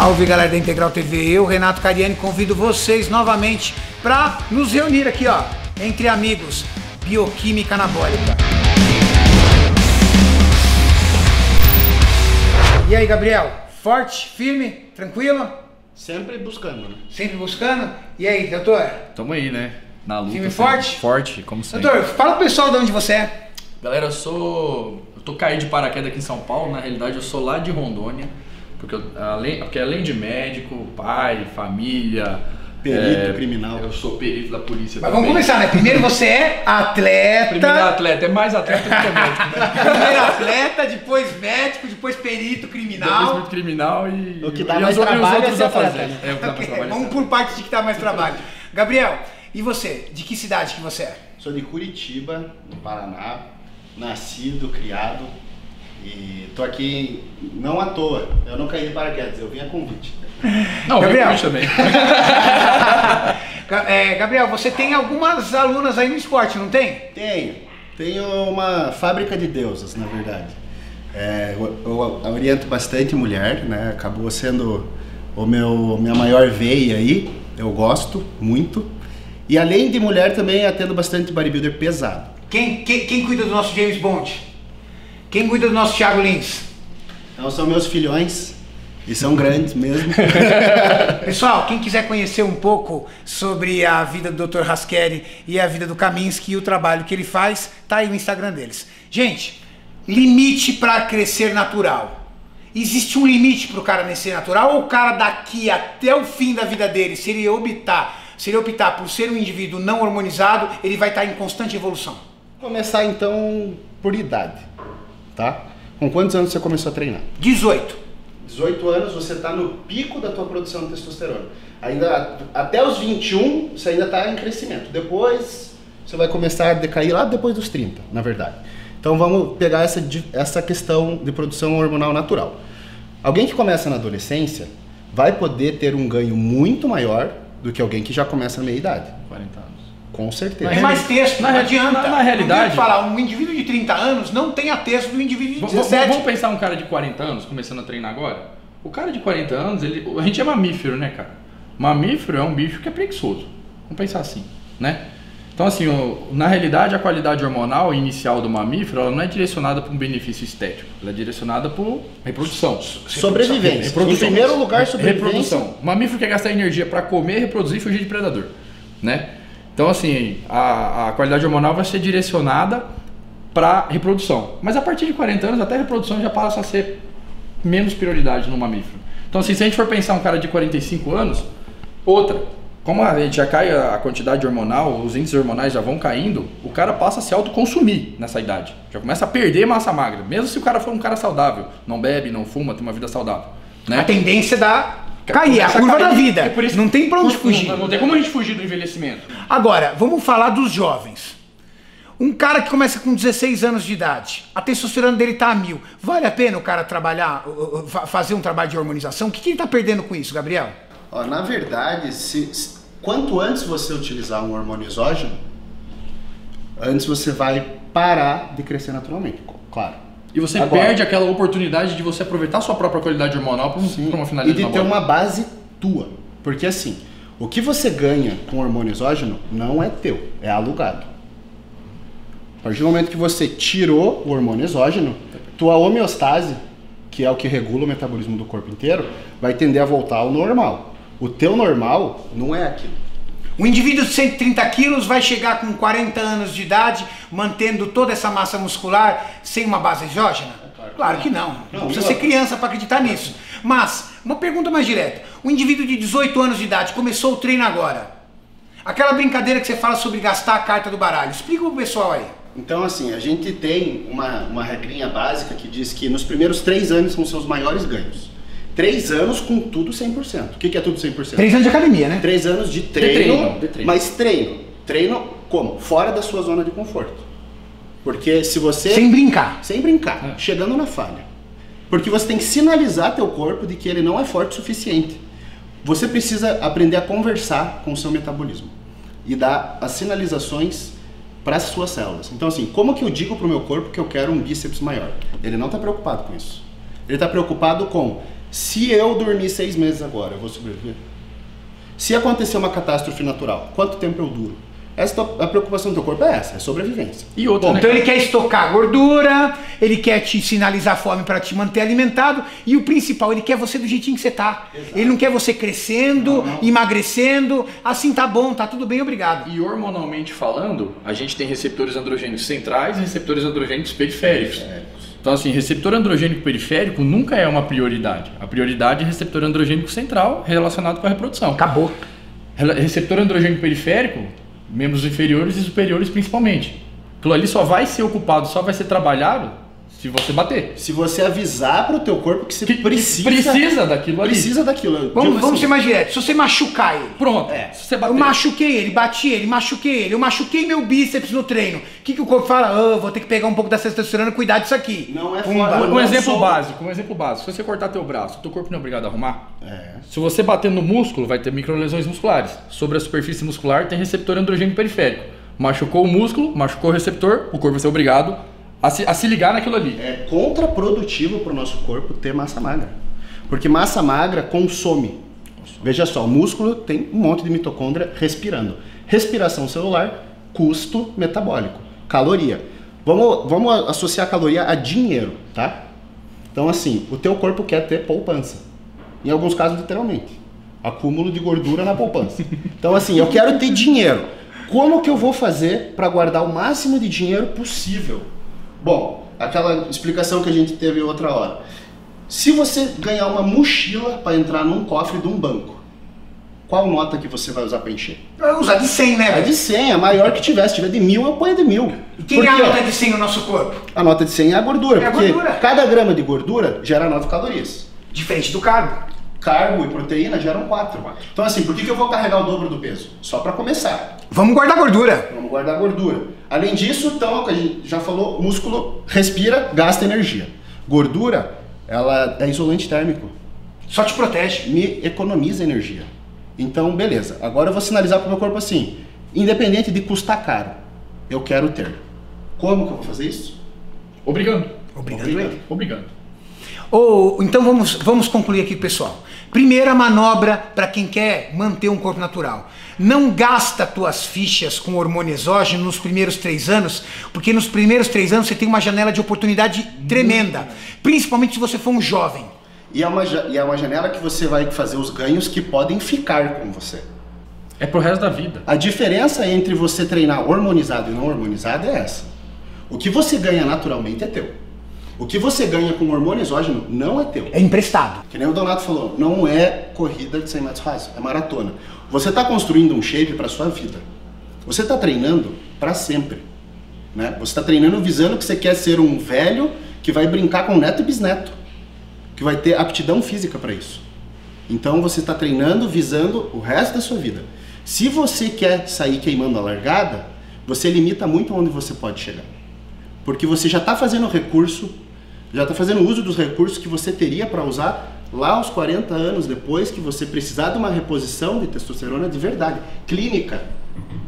Salve, galera da Integral TV, eu, Renato Cariani, convido vocês novamente para nos reunir aqui, ó, entre amigos, bioquímica anabólica. E aí, Gabriel, forte, firme, tranquilo? Sempre buscando, né? Sempre buscando? E aí, doutor? Tamo aí, né? Na luta. Firme, forte? Forte, como sempre. Doutor, fala pro pessoal de onde você é. Galera, eu tô caindo de paraquedas aqui em São Paulo, na realidade eu sou lá de Rondônia. Porque além de médico, pai, família, perito criminal. Eu sou perito da polícia. Mas também. Vamos começar, né? Primeiro você é atleta. Primeiro atleta, é mais atleta do que é médico, né? Primeiro atleta, depois médico, depois perito criminal. Depois perito criminal e o que dá mais trabalho é fazer. Vamos por parte de que dá mais trabalho. Gabriel, e você? De que cidade que você é? Sou de Curitiba, no Paraná, nascido, criado. E tô aqui não à toa, eu não caí de paraquedas, eu vim a convite. Não, Gabriel também. Gabriel, você tem algumas alunas aí no esporte, não tem? Tenho uma fábrica de deusas, na verdade. Eu oriento bastante mulher, né? Acabou sendo minha maior veia aí, eu gosto muito. E além de mulher também atendo bastante bodybuilder pesado. Quem cuida do nosso James Bond? Quem cuida do nosso Thiago Lins? Então, são meus filhões, e são grandes mesmo. Pessoal, quem quiser conhecer um pouco sobre a vida do Dr. Rasqueri e a vida do Kaminski e o trabalho que ele faz, tá aí o Instagram deles. Gente, limite para crescer natural. Existe um limite para o cara crescer natural ou o cara daqui até o fim da vida dele, se ele optar por ser um indivíduo não hormonizado, ele vai estar em constante evolução? Começar então por idade. Tá? Com quantos anos você começou a treinar? 18. 18 anos você está no pico da tua produção de testosterona. Ainda, até os 21 você ainda está em crescimento. Depois você vai começar a decair lá depois dos 30, na verdade. Então vamos pegar essa questão de produção hormonal natural. Alguém que começa na adolescência vai poder ter um ganho muito maior do que alguém que já começa na meia idade. 40 anos. Com certeza. Mas mais texto, não adianta. Na realidade, falar, um indivíduo de 30 anos não tem a texto do indivíduo de 17. Vamos pensar um cara de 40 anos começando a treinar agora? O cara de 40 anos, a gente é mamífero, né, cara? Mamífero é um bicho que é preguiçoso. Vamos pensar assim, né? Então, assim, na realidade, a qualidade hormonal inicial do mamífero, ela não é direcionada para um benefício estético. Ela é direcionada por reprodução. Sobrevivência. Reprodução. Em primeiro lugar, sobrevivência. Reprodução. O mamífero quer gastar energia para comer, reproduzir e fugir de predador, né? Então, assim, a qualidade hormonal vai ser direcionada para reprodução. Mas a partir de 40 anos, até a reprodução já passa a ser menos prioridade no mamífero. Então, assim, se a gente for pensar um cara de 45 anos, como a gente já cai a quantidade hormonal, os índices hormonais já vão caindo, o cara passa a se autoconsumir nessa idade. Já começa a perder massa magra, mesmo se o cara for um cara saudável. Não bebe, não fuma, tem uma vida saudável, né? A tendência da... cair, a curva da vida. É por isso, não tem pra onde fugir. Não tem como a gente fugir do envelhecimento. Agora, vamos falar dos jovens. Um cara que começa com 16 anos de idade, a testosterona dele tá a 1000. Vale a pena o cara trabalhar, fazer um trabalho de harmonização? O que ele tá perdendo com isso, Gabriel? Ó, na verdade, quanto antes você utilizar um hormônio exógeno, antes você vai parar de crescer naturalmente, claro. E você perde aquela oportunidade de você aproveitar a sua própria qualidade hormonal para uma finalidade. E de ter uma base tua. Porque assim, o que você ganha com hormônio exógeno não é teu, é alugado. A partir do momento que você tirou o hormônio exógeno, tua homeostase, que é o que regula o metabolismo do corpo inteiro, vai tender a voltar ao normal. O teu normal não é aquilo. O indivíduo de 130 quilos vai chegar com 40 anos de idade, mantendo toda essa massa muscular sem uma base exógena? Claro que não. Não precisa ser criança para acreditar nisso. Mas, uma pergunta mais direta. O indivíduo de 18 anos de idade começou o treino agora. Aquela brincadeira que você fala sobre gastar a carta do baralho. Explica pro pessoal aí. Então, assim, a gente tem uma regrinha básica que diz que nos primeiros 3 anos são seus maiores ganhos. 3 anos com tudo 100%. O que é tudo 100%? 3 anos de academia, né? 3 anos de treino. Mas treino. Treino como? Fora da sua zona de conforto. Porque se você... sem brincar. Sem brincar. É. Chegando na falha. Porque você tem que sinalizar teu corpo de que ele não é forte o suficiente. Você precisa aprender a conversar com o seu metabolismo. E dar as sinalizações para as suas células. Então assim, como que eu digo para o meu corpo que eu quero um bíceps maior? Ele não está preocupado com isso. Ele está preocupado com... Se eu dormir 6 meses agora, eu vou sobreviver? Se acontecer uma catástrofe natural, quanto tempo eu duro? Essa a preocupação do teu corpo é essa, é sobrevivência. E outro, bom, né? Então ele quer estocar gordura, ele quer te sinalizar fome para te manter alimentado, e o principal, ele quer você do jeitinho que você tá. Exato. Ele não quer você crescendo, emagrecendo, assim tá bom, tá tudo bem, obrigado. E hormonalmente falando, a gente tem receptores androgênicos centrais e receptores androgênicos periféricos. Então assim, receptor androgênico periférico nunca é uma prioridade. A prioridade é receptor androgênico central relacionado com a reprodução. Acabou. Receptor androgênico periférico, membros inferiores e superiores principalmente. Aquilo ali só vai ser ocupado, só vai ser trabalhado se você bater. Se você avisar para o teu corpo que você precisa daquilo ali. Precisa daquilo. Vamos ser mais direto. Se você machucar ele. Pronto. É. Se você bater. Eu machuquei ele, bati ele, machuquei ele. Eu machuquei meu bíceps no treino. O que, que o corpo fala? Oh, vou ter que pegar um pouco da testosterona e cuidar disso aqui. Não é fora. Um exemplo básico. Se você cortar teu braço, teu corpo não é obrigado a arrumar? É. Se você bater no músculo, vai ter microlesões musculares. Sobre a superfície muscular tem receptor androgênico periférico. Machucou o músculo, machucou o receptor, o corpo vai ser obrigado a se ligar naquilo ali. É contraprodutivo para o nosso corpo ter massa magra. Porque massa magra consome. Veja só, o músculo tem um monte de mitocôndria respirando. Respiração celular, custo metabólico, caloria. Vamos associar a caloria a dinheiro, tá? Então assim, o teu corpo quer ter poupança. Em alguns casos, literalmente. Acúmulo de gordura na poupança. Então assim, eu quero ter dinheiro. Como que eu vou fazer para guardar o máximo de dinheiro possível? Bom, aquela explicação que a gente teve outra hora. Se você ganhar uma mochila para entrar num cofre de um banco, qual nota que você vai usar para encher? Vai usar de 100, né? É de 100, a maior que tiver. Se tiver de 1000, eu ponho de 1000. E quem é a nota de 100 no nosso corpo? A nota de 100 é a gordura. É a gordura. Porque cada grama de gordura gera 9 calorias. Diferente do carbo. Carbo e proteína geram 4. Então assim, por que eu vou carregar o dobro do peso? Só para começar. Vamos guardar gordura. Vamos guardar gordura. Além disso, então, a gente já falou, músculo respira, gasta energia. Gordura, ela é isolante térmico. Só te protege. Me economiza energia. Então, beleza. Agora eu vou sinalizar para o meu corpo assim, independente de custar caro, eu quero ter. Como que eu vou fazer isso? Obrigando. Obrigando. Então vamos concluir aqui, pessoal. Primeira manobra para quem quer manter um corpo natural. Não gasta tuas fichas com hormônio exógeno nos primeiros 3 anos, porque nos primeiros 3 anos você tem uma janela de oportunidade tremenda, principalmente se você for um jovem. E é uma janela que você vai fazer os ganhos que podem ficar com você. É pro resto da vida. A diferença entre você treinar hormonizado e não hormonizado é essa. O que você ganha naturalmente é teu. O que você ganha com hormônio exógeno não é teu. É emprestado. Que nem o Donato falou, não é corrida de 100 metros rasos, é maratona. Você está construindo um shape para sua vida. Você está treinando para sempre. Né? Você está treinando visando que você quer ser um velho que vai brincar com neto e bisneto. Que vai ter aptidão física para isso. Então você está treinando visando o resto da sua vida. Se você quer sair queimando a largada, você limita muito onde você pode chegar. Porque você já está fazendo recurso... Já está fazendo uso dos recursos que você teria para usar lá aos 40 anos depois que você precisar de uma reposição de testosterona de verdade, clínica,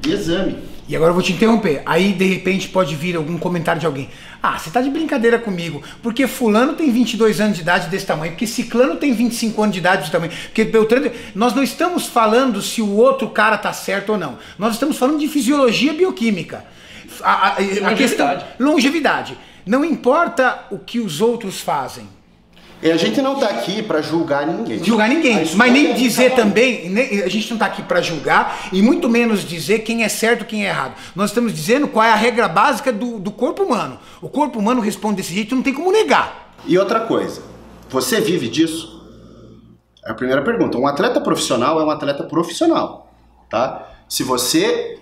de exame. E agora eu vou te interromper. Aí de repente pode vir algum comentário de alguém. Ah, você está de brincadeira comigo, porque fulano tem 22 anos de idade desse tamanho, porque ciclano tem 25 anos de idade desse tamanho, porque Beltrano... Nós não estamos falando se o outro cara está certo ou não. Nós estamos falando de fisiologia bioquímica. A questão... Longevidade. Não importa o que os outros fazem. E a gente não está aqui para julgar ninguém. Julgar ninguém, mas nem dizer também, a gente não está aqui para julgar e muito menos dizer quem é certo e quem é errado. Nós estamos dizendo qual é a regra básica do corpo humano. O corpo humano responde desse jeito, não tem como negar. E outra coisa, você vive disso? É a primeira pergunta. Um atleta profissional é um atleta profissional, tá? Se você,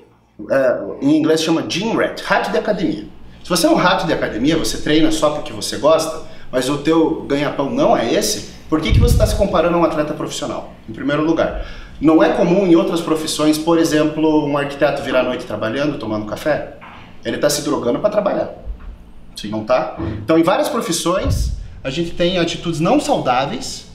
em inglês chama gym rat, rato de academia. Se você é um rato de academia, você treina só porque você gosta, mas o teu ganha-pão não é esse, por que você está se comparando a um atleta profissional? Em primeiro lugar, não é comum em outras profissões, por exemplo, um arquiteto virar à noite trabalhando, tomando café? Ele está se drogando para trabalhar. Sim. Não tá? Então, em várias profissões, a gente tem atitudes não saudáveis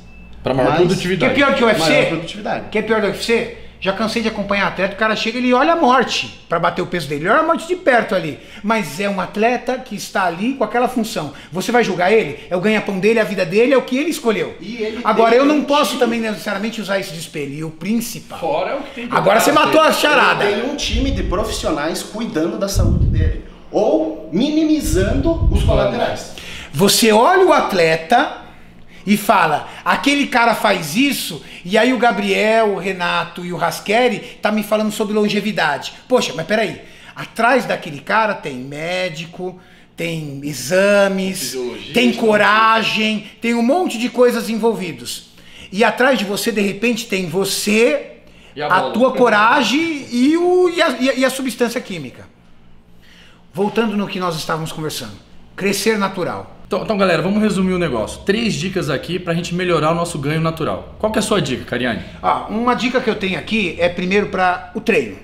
para maior produtividade. Que é pior que o UFC? Já cansei de acompanhar atleta, o cara chega e ele olha a morte para bater o peso dele, ele olha a morte de perto ali, mas é um atleta que está ali com aquela função. Você vai julgar ele? É o ganha-pão dele, é a vida dele, é o que ele escolheu. E ele agora eu não posso também necessariamente usar isso de espelho, e o principal. Fora é o que tem que agora você matou a charada. Ele tem um time de profissionais cuidando da saúde dele, ou minimizando os colaterais. Você olha o atleta e fala, aquele cara faz isso, e aí o Gabriel, o Renato e o Rasqueri tá me falando sobre longevidade. Poxa, mas peraí, atrás daquele cara tem médico, tem exames, tem coragem, tem um monte de coisas envolvidos. E atrás de você, de repente, tem você, a tua coragem e a substância química. Voltando no que nós estávamos conversando, crescer natural. Então, galera, vamos resumir o negócio. 3 dicas aqui pra gente melhorar o nosso ganho natural. Qual que é a sua dica, Cariani? Ah, uma dica que eu tenho aqui é primeiro para o treino.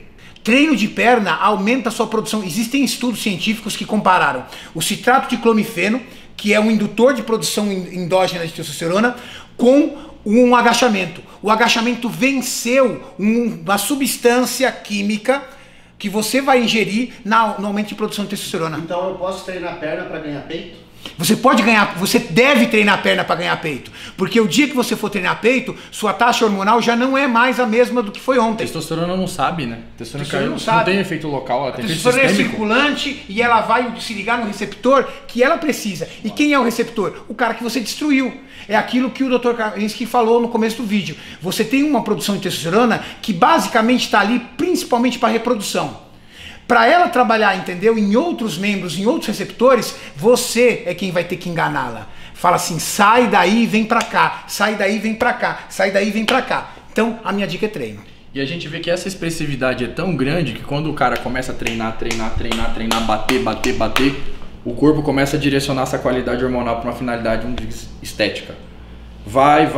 Treino de perna aumenta a sua produção. Existem estudos científicos que compararam o citrato de clomifeno, que é um indutor de produção endógena de testosterona, com um agachamento. O agachamento venceu uma substância química que você vai ingerir no aumento de produção de testosterona. Então eu posso treinar a perna para ganhar peito? Você pode ganhar, você deve treinar a perna para ganhar peito, porque o dia que você for treinar peito, sua taxa hormonal já não é mais a mesma do que foi ontem. A testosterona não sabe, né? A testosterona não sabe. Não tem efeito local, ela tem efeito sistêmico. A testosterona é circulante e ela vai se ligar no receptor que ela precisa. E quem é o receptor? O cara que você destruiu. É aquilo que o Dr. Kaminski falou no começo do vídeo. Você tem uma produção de testosterona que basicamente está ali principalmente para reprodução. Para ela trabalhar, entendeu? Em outros membros, em outros receptores, você é quem vai ter que enganá-la. Fala assim, sai daí e vem pra cá, sai daí e vem pra cá, sai daí e vem pra cá. Então, a minha dica é treino. E a gente vê que essa expressividade é tão grande que quando o cara começa a treinar, bater, o corpo começa a direcionar essa qualidade hormonal para uma finalidade estética. Vai.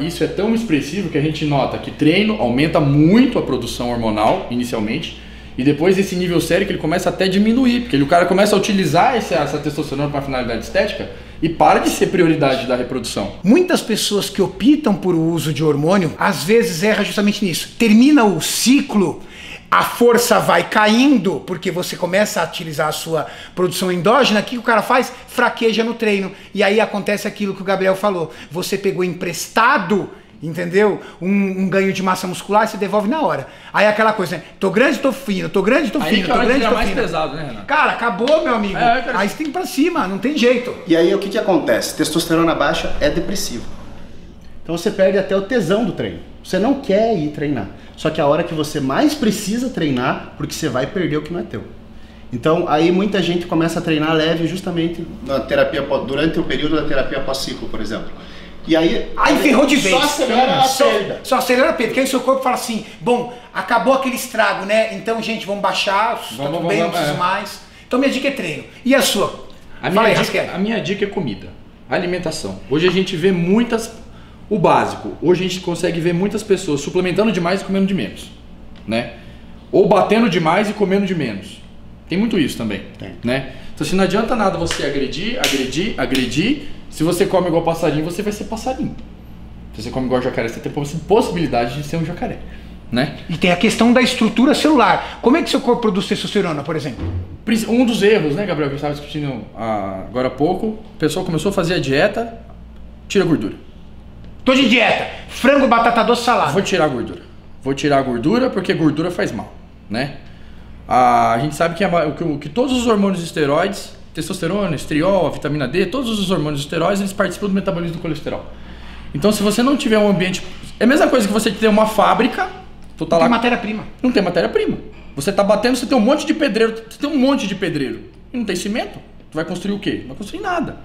Isso é tão expressivo que a gente nota que treino aumenta muito a produção hormonal inicialmente, e depois desse nível sério que ele começa até a diminuir, porque o cara começa a utilizar essa testosterona para finalidade estética e para de ser prioridade da reprodução. Muitas pessoas que optam por o uso de hormônio, às vezes erra justamente nisso. Termina o ciclo, a força vai caindo, porque você começa a utilizar a sua produção endógena, que o cara faz? Fraqueja no treino. E aí acontece aquilo que o Gabriel falou, você pegou emprestado, entendeu? Um ganho de massa muscular, você devolve na hora. Aí é aquela coisa, né? Tô grande, tô fino, tô grande, tô fino, tô grande, tô fino. Mais pesado, né, Renato? Cara, acabou, meu amigo. Aí você tem que ir pra cima, não tem jeito. E aí o que acontece? Testosterona baixa é depressivo. Então você perde até o tesão do treino. Você não quer ir treinar. Só que a hora que você mais precisa treinar, porque você vai perder o que não é teu. Então aí muita gente começa a treinar leve justamente na terapia, durante o período da terapia pós-ciclo, por exemplo. E aí ferrou de vez. Só acelera a perda. Só acelera a perda. Porque aí o seu corpo fala assim, bom, acabou aquele estrago, né? Então, gente, vamos baixar, tá tudo bem, não preciso mais. Então, minha dica é treino. E a sua? A minha dica é comida, alimentação. Hoje a gente vê o básico. Hoje a gente consegue ver muitas pessoas suplementando demais e comendo de menos, né? Ou batendo demais e comendo de menos. Tem muito isso também, né? Então, assim, não adianta nada você agredir. Se você come igual passarinho, você vai ser passarinho. Se você come igual jacaré, você tem possibilidade de ser um jacaré, né? E tem a questão da estrutura celular. Como é que seu corpo produz testosterona, por exemplo? Um dos erros, né, Gabriel, que eu estava discutindo agora há pouco, a pessoa começou a fazer a dieta, tira a gordura. Tô de dieta, frango, batata doce, salada. Vou tirar a gordura. Vou tirar a gordura porque gordura faz mal, né? A gente sabe que todos os hormônios esteroides, testosterona, estriol, a vitamina D, todos os hormônios esteróides, eles participam do metabolismo do colesterol. Então, se você não tiver um ambiente... É a mesma coisa que você ter uma fábrica... Tu tá lá... Não tem matéria-prima. Não tem matéria-prima. Você tá batendo, você tem um monte de pedreiro. Você tem um monte de pedreiro. E não tem cimento. Tu vai construir o quê? Não vai construir nada,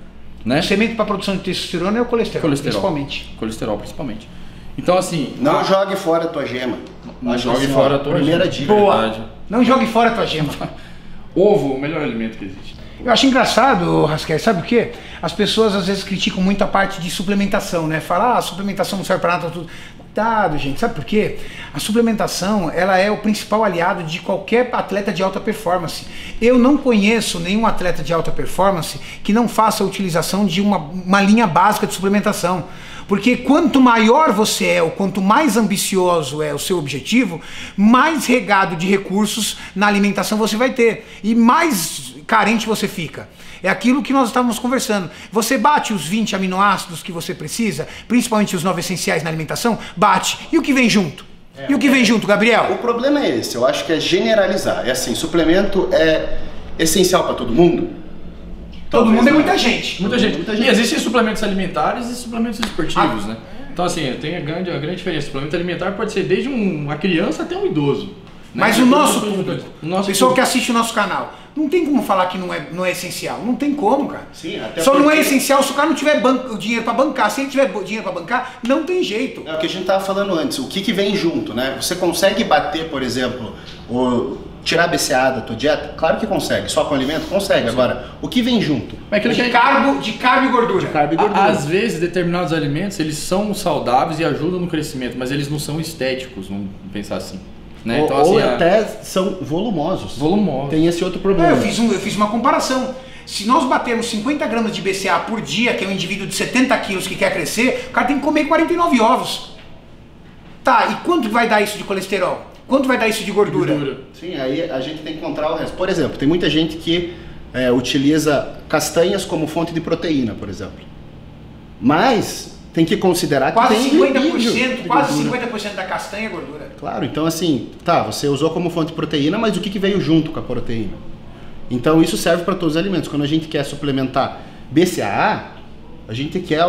né? O cimento para produção de testosterona é o colesterol. Principalmente. Colesterol, principalmente. Então, assim... Não jogue fora a tua gema. Não jogue fora a tua gema. Primeira dica. Boa. Não jogue fora a tua gema. Ovo, o melhor alimento que existe. Eu acho engraçado, Rasqueri, sabe o quê? As pessoas às vezes criticam muito a parte de suplementação, né? Falar, ah, suplementação não serve para nada, tudo. Cuidado, gente, sabe por quê? A suplementação, ela é o principal aliado de qualquer atleta de alta performance. Eu não conheço nenhum atleta de alta performance que não faça a utilização de uma linha básica de suplementação. Porque quanto maior você é, ou quanto mais ambicioso é o seu objetivo, mais regado de recursos na alimentação você vai ter e mais carente você fica. É aquilo que nós estávamos conversando. Você bate os 20 aminoácidos que você precisa, principalmente os 9 essenciais na alimentação, bate. E o que vem junto? E o que vem junto, Gabriel? O problema é esse, eu acho que é generalizar. É assim, suplemento é essencial para todo mundo? Todo mundo é muita gente. Muita gente. E existem suplementos alimentares e suplementos esportivos, né? Então assim, tem a grande diferença. Suplemento alimentar pode ser desde uma criança até um idoso. Né? Mas o nosso pessoal que assiste o nosso canal, não tem como falar que não é essencial. Não tem como, cara. Sim, até só porque... não é essencial se o cara não tiver dinheiro pra bancar. Se ele tiver dinheiro pra bancar, não tem jeito. É o que a gente tava falando antes, o que vem junto, né? Você consegue bater, por exemplo, tirar BCAA da tua dieta? Claro que consegue, só com alimento? Consegue. Sim. Agora, o que vem junto? Mas aquilo de carbo e gordura. Às vezes, determinados alimentos, eles são saudáveis e ajudam no crescimento, mas eles não são estéticos, vamos pensar assim. Né? Então, assim, ou até são volumosos. Tem esse outro problema. Eu fiz uma comparação. Se nós batermos 50 gramas de BCAA por dia, que é um indivíduo de 70 quilos que quer crescer, o cara tem que comer 49 ovos. Tá, e quanto vai dar isso de colesterol? Quanto vai dar isso de gordura? Sim, aí a gente tem que encontrar o resto. Por exemplo, tem muita gente que utiliza castanhas como fonte de proteína, por exemplo. Mas... tem que considerar que tem quase 50% da castanha é gordura. Claro, então assim, tá, você usou como fonte de proteína, mas o que veio junto com a proteína? Então isso serve para todos os alimentos. Quando a gente quer suplementar BCAA, a gente quer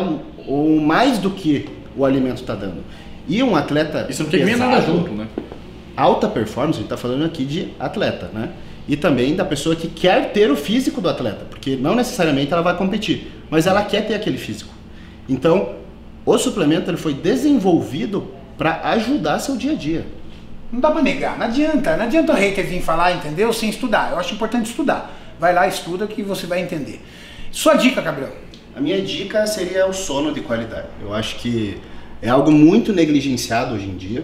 mais do que o alimento está dando. E um atleta isso não tem nem nada junto, né? Alta performance, a gente está falando aqui de atleta, né? E também da pessoa que quer ter o físico do atleta, porque não necessariamente ela vai competir, mas ela quer ter aquele físico. Então o suplemento ele foi desenvolvido para ajudar seu dia a dia. Não dá para negar, não adianta o hater vir falar, entendeu? Sem estudar. Eu acho importante estudar. Vai lá, estuda que você vai entender. Sua dica, Gabriel? A minha dica seria o sono de qualidade. Eu acho que é algo muito negligenciado hoje em dia.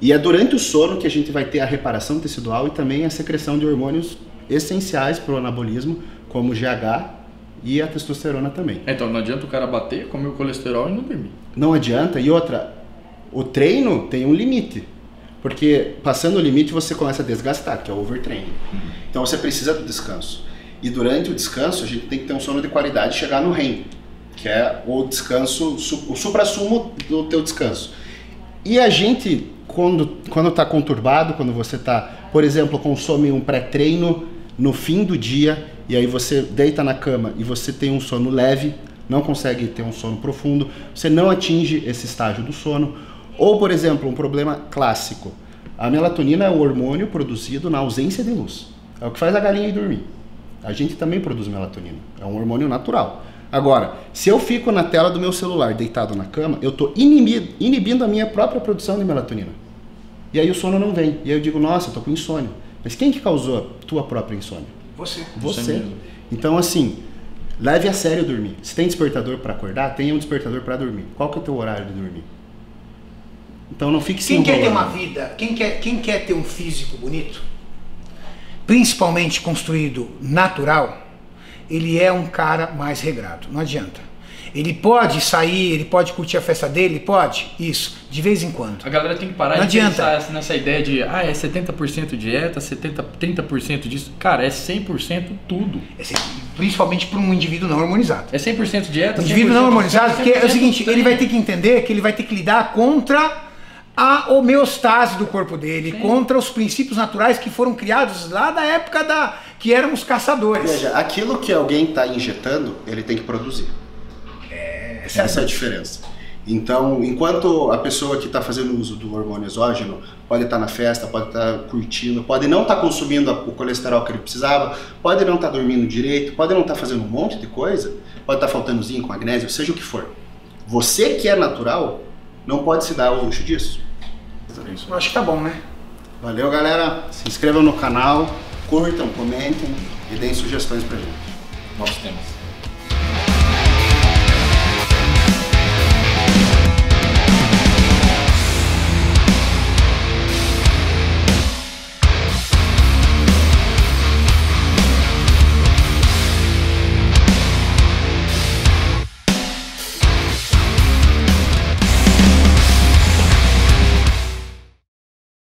E é durante o sono que a gente vai ter a reparação tecidual e também a secreção de hormônios essenciais para o anabolismo, como o GH, e a testosterona também. Então não adianta o cara bater, comer o colesterol e não dormir. Não adianta. E outra, o treino tem um limite. Porque passando o limite você começa a desgastar, que é o overtraining. Então você precisa do descanso. E durante o descanso a gente tem que ter um sono de qualidade e chegar no REM, que é o descanso, o suprassumo do teu descanso. E a gente, quando está conturbado, quando você está, por exemplo, consome um pré-treino no fim do dia, e aí você deita na cama e você tem um sono leve, não consegue ter um sono profundo, você não atinge esse estágio do sono. Ou, por exemplo, um problema clássico. A melatonina é o hormônio produzido na ausência de luz. É o que faz a galinha ir dormir. A gente também produz melatonina. É um hormônio natural. Agora, se eu fico na tela do meu celular deitado na cama, eu estou inibindo a minha própria produção de melatonina. E aí o sono não vem. E aí eu digo, nossa, eu estou com insônia. Mas quem que causou a tua própria insônia? Você. Então assim, leve a sério dormir. Se tem despertador para acordar, tenha um despertador para dormir. Qual que é o teu horário de dormir? Então não fique sem enrolar. Quem quer ter uma vida, quem quer ter um físico bonito, principalmente construído natural, ele é um cara mais regrado. Não adianta. Ele pode sair, ele pode curtir a festa dele, pode, isso, de vez em quando. A galera tem que parar de pensar nessa ideia de, é 70% dieta, 30% disso. Cara, é 100% tudo. Principalmente para um indivíduo não harmonizado. É 100% dieta, 100% indivíduo não harmonizado, porque é o seguinte, ele vai ter que entender que ele vai ter que lidar contra a homeostase do corpo dele, contra os princípios naturais que foram criados lá da época que éramos caçadores. Veja, aquilo que alguém está injetando, ele tem que produzir. Essa é a diferença. Então, enquanto a pessoa que está fazendo uso do hormônio exógeno pode estar na festa, pode estar curtindo, pode não estar consumindo o colesterol que ele precisava, pode não estar dormindo direito, pode não estar fazendo um monte de coisa, pode estar faltando zinco, magnésio, seja o que for. Você que é natural, não pode se dar o luxo disso. Eu acho que tá bom, né? Valeu, galera. Se inscrevam no canal, curtam, comentem e deem sugestões pra gente. Novos temas.